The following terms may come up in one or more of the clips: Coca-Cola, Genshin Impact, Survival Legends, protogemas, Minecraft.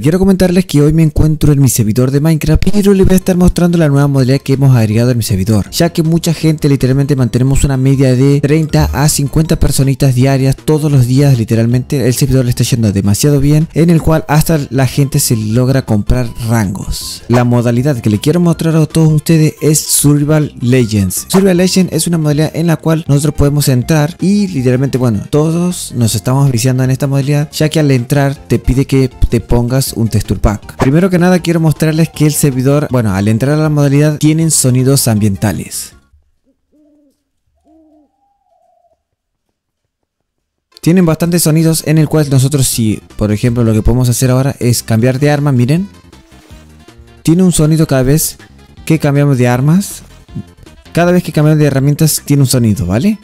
Quiero comentarles que hoy me encuentro en mi servidor de Minecraft, pero les voy a estar mostrando la nueva modalidad que hemos agregado en mi servidor, ya que mucha gente literalmente mantenemos una media de 30 a 50 personitas diarias todos los días. Literalmente el servidor le está yendo demasiado bien, en el cual hasta la gente se logra comprar rangos. La modalidad que le quiero mostrar a todos ustedes es Survival Legends. Survival Legends es una modalidad en la cual nosotros podemos entrar y literalmente, bueno, todos nos estamos viciando en esta modalidad, ya que al entrar te pide que te pongas un texture pack. Primero que nada quiero mostrarles que el servidor, bueno, al entrar a la modalidad tienen sonidos ambientales. Tienen bastantes sonidos en el cual nosotros, si por ejemplo lo que podemos hacer ahora es cambiar de arma, miren. Tiene un sonido cada vez que cambiamos de armas. Cada vez que cambiamos de herramientas tiene un sonido, ¿vale?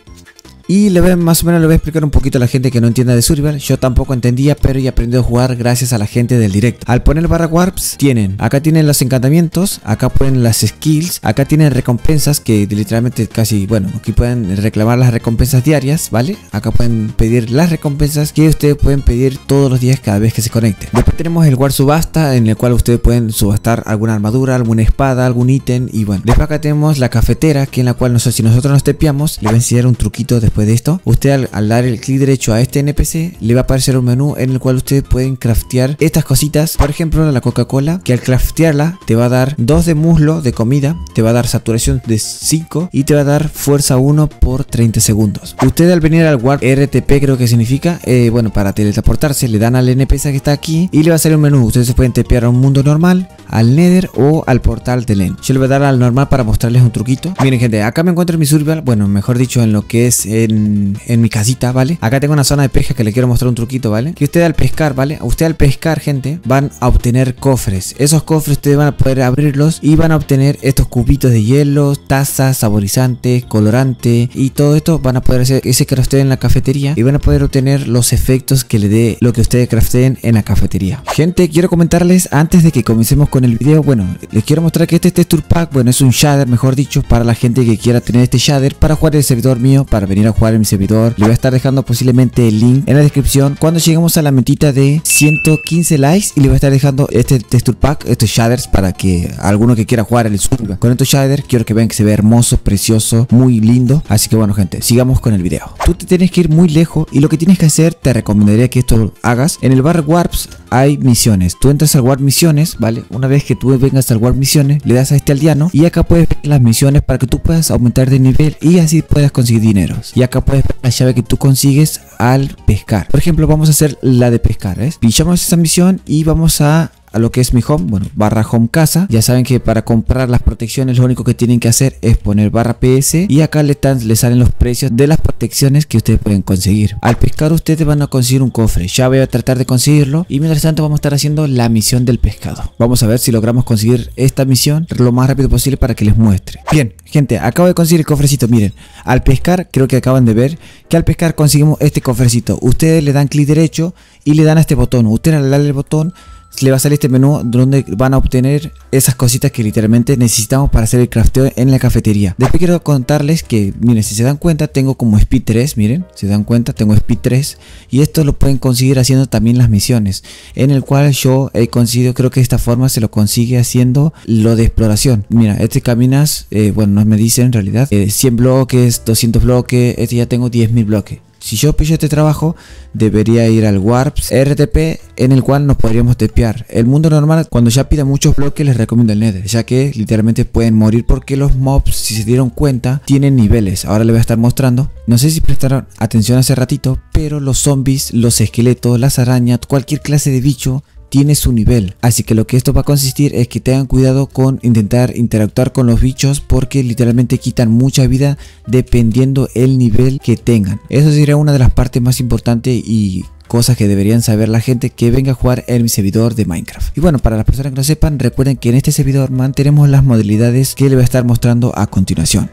Y más o menos le voy a explicar un poquito a la gente que no entienda de Survival. Yo tampoco entendía, pero ya aprendí a jugar gracias a la gente del directo. Al poner barra warps, acá tienen los encantamientos, acá ponen las skills, acá tienen recompensas que literalmente casi, bueno, aquí pueden reclamar las recompensas diarias, ¿vale? Acá pueden pedir las recompensas que ustedes pueden pedir todos los días cada vez que se conecten. Después tenemos el war subasta, en el cual ustedes pueden subastar alguna armadura, alguna espada, algún ítem y bueno. Después acá tenemos la cafetera, que en la cual, no sé, si nosotros nos tepeamos, le voy a enseñar un truquito de Después de esto, usted al dar el clic derecho a este NPC, le va a aparecer un menú en el cual ustedes pueden craftear estas cositas. Por ejemplo, la Coca-Cola, que al craftearla te va a dar 2 de muslo de comida, te va a dar saturación de 5 y te va a dar fuerza 1 por 30 segundos. Usted al venir al warp RTP, creo que significa, bueno, para teletransportarse, le dan al NPC que está aquí y le va a salir un menú. Ustedes se pueden tepear a un mundo normal, al Nether o al portal de Len. Yo le voy a dar al normal para mostrarles un truquito. Miren gente, acá me encuentro en mi survival, bueno, mejor dicho en lo que es... En mi casita, ¿vale? Acá tengo una zona de pesca que le quiero mostrar un truquito, ¿vale? Que usted al pescar, ¿vale? Usted al pescar, gente, van a obtener cofres. Esos cofres ustedes van a poder abrirlos y van a obtener estos cubitos de hielo, tazas, saborizantes, colorante y todo esto. Van a poder hacer ese crafteo en la cafetería y van a poder obtener los efectos que le dé lo que ustedes crafteen en la cafetería. Gente, quiero comentarles antes de que comencemos con el video, bueno, les quiero mostrar que este texture pack, bueno, es un shader, mejor dicho, para la gente que quiera tener este shader para jugar el servidor mío, para venir a jugar en mi servidor. Le voy a estar dejando posiblemente el link en la descripción cuando lleguemos a la metita de 115 likes y le voy a estar dejando este texture pack, estos shaders, para que alguno que quiera jugar el survival con estos shaders, quiero que vean que se ve hermoso, precioso, muy lindo. Así que bueno gente, sigamos con el video. Tú te tienes que ir muy lejos y lo que tienes que hacer, te recomendaría que esto lo hagas en el bar warps. Hay misiones, tú entras al warp misiones, vale. Una vez que tú vengas al warp misiones, le das a este aldeano y acá puedes ver las misiones para que tú puedas aumentar de nivel y así puedas conseguir dinero. Y acá puedes ver la llave que tú consigues al pescar. Por ejemplo, vamos a hacer la de pescar, ¿ves? Pillamos esa misión y vamos a lo que es mi home, bueno, barra home casa. Ya saben que para comprar las protecciones lo único que tienen que hacer es poner barra PS y acá le salen los precios de las protecciones que ustedes pueden conseguir. Al pescar ustedes van a conseguir un cofre, ya voy a tratar de conseguirlo y mientras tanto vamos a estar haciendo la misión del pescado. Vamos a ver si logramos conseguir esta misión lo más rápido posible para que les muestre. Bien, gente, acabo de conseguir el cofrecito, miren. Al pescar, creo que acaban de ver que al pescar conseguimos este cofrecito. Ustedes le dan clic derecho y le dan a este botón. Ustedes le dan el botón, le va a salir este menú donde van a obtener esas cositas que literalmente necesitamos para hacer el crafteo en la cafetería. Después quiero contarles que, miren, si se dan cuenta tengo como speed 3, miren, si se dan cuenta tengo speed 3 y esto lo pueden conseguir haciendo también las misiones, en el cual yo he conseguido, creo que de esta forma se lo consigue haciendo lo de exploración. Mira, este caminas, bueno, no me dice en realidad, 100 bloques, 200 bloques, este ya tengo 10.000 bloques. Si yo pillo este trabajo, debería ir al warps RTP, en el cual nos podríamos tepear. El mundo normal, cuando ya pida muchos bloques, les recomiendo el Nether, ya que literalmente pueden morir porque los mobs, si se dieron cuenta, tienen niveles. Ahora les voy a estar mostrando. No sé si prestaron atención hace ratito, pero los zombies, los esqueletos, las arañas, cualquier clase de bicho tiene su nivel, así que lo que esto va a consistir es que tengan cuidado con intentar interactuar con los bichos porque literalmente quitan mucha vida dependiendo el nivel que tengan. Eso sería una de las partes más importantes y cosas que deberían saber la gente que venga a jugar en mi servidor de Minecraft. Y bueno, para las personas que no sepan, recuerden que en este servidor mantenemos las modalidades que les voy a estar mostrando a continuación.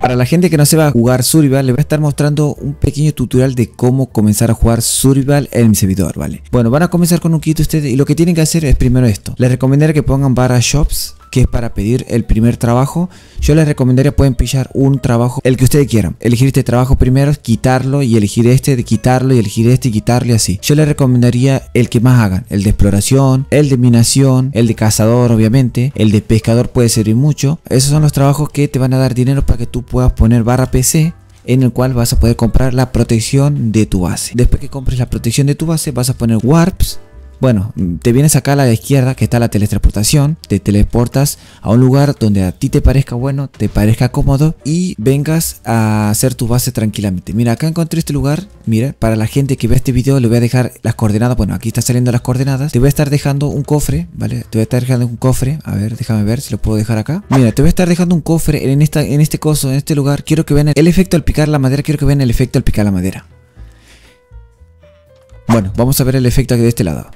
Para la gente que no se va a jugar Survival, le voy a estar mostrando un pequeño tutorial de cómo comenzar a jugar Survival en mi servidor, ¿vale? Bueno, van a comenzar con un kit ustedes y lo que tienen que hacer es primero esto. Les recomendaría que pongan barra shops, que es para pedir el primer trabajo. Yo les recomendaría, pueden pillar un trabajo, el que ustedes quieran, elegir este trabajo primero, quitarlo y elegir este, de quitarlo y elegir este y quitarlo y así. Yo les recomendaría el que más hagan, el de exploración, el de minación, el de cazador obviamente, el de pescador puede servir mucho. Esos son los trabajos que te van a dar dinero para que tú puedas poner barra PC, en el cual vas a poder comprar la protección de tu base. Después que compres la protección de tu base vas a poner warps. Bueno, te vienes acá a la izquierda que está la teletransportación, te teleportas a un lugar donde a ti te parezca bueno, te parezca cómodo y vengas a hacer tu base tranquilamente. Mira, acá encontré este lugar, mira, para la gente que vea este video le voy a dejar las coordenadas, bueno, aquí está saliendo las coordenadas, te voy a estar dejando un cofre, ¿vale? Te voy a estar dejando un cofre, a ver, déjame ver si lo puedo dejar acá. Mira, te voy a estar dejando un cofre en este lugar, quiero que vean el efecto al picar la madera, Bueno, vamos a ver el efecto aquí de este lado.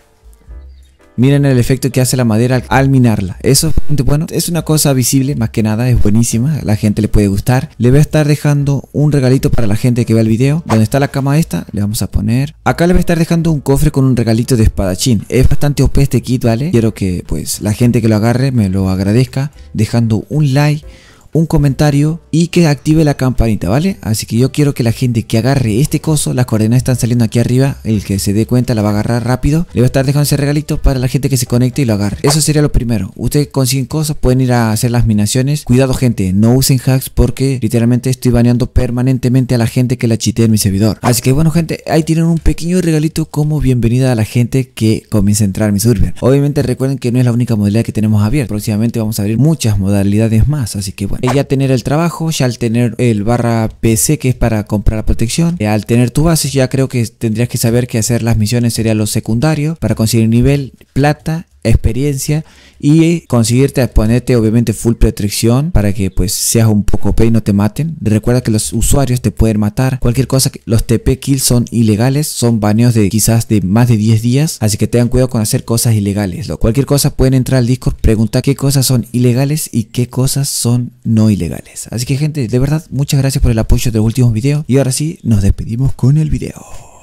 Miren el efecto que hace la madera al minarla. Eso es bueno, es una cosa visible, más que nada, es buenísima, a la gente le puede gustar. Le voy a estar dejando un regalito para la gente que vea el video. Donde está la cama esta, le vamos a poner. Acá le voy a estar dejando un cofre con un regalito de espadachín. Es bastante OP este kit, ¿vale? Quiero que pues la gente que lo agarre me lo agradezca, dejando un like, un comentario y que active la campanita, ¿vale? Así que yo quiero que la gente que agarre este coso, las coordenadas están saliendo aquí arriba, el que se dé cuenta la va a agarrar rápido. Le voy a estar dejando ese regalito para la gente que se conecte y lo agarre. Eso sería lo primero. Ustedes consiguen cosas, pueden ir a hacer las minaciones. Cuidado gente, no usen hacks porque literalmente estoy baneando permanentemente a la gente que la chitea en mi servidor. Así que bueno gente, ahí tienen un pequeño regalito como bienvenida a la gente que comienza a entrar a mi server. Obviamente recuerden que no es la única modalidad que tenemos abierta. Próximamente vamos a abrir muchas modalidades más, así que bueno. Ya tener el trabajo, ya al tener el barra PC que es para comprar la protección, al tener tu base ya creo que tendrías que saber que hacer las misiones sería lo secundario para conseguir nivel, plata, experiencia y conseguirte a ponerte obviamente full protección para que pues seas un poco OP y no te maten. Recuerda que los usuarios te pueden matar, cualquier cosa, los TP kills son ilegales, son baneos de quizás de más de 10 días, así que tengan cuidado con hacer cosas ilegales. Cualquier cosa pueden entrar al Discord, preguntar qué cosas son ilegales y qué cosas son no ilegales. Así que gente, de verdad, muchas gracias por el apoyo de los últimos videos y ahora sí, nos despedimos con el video.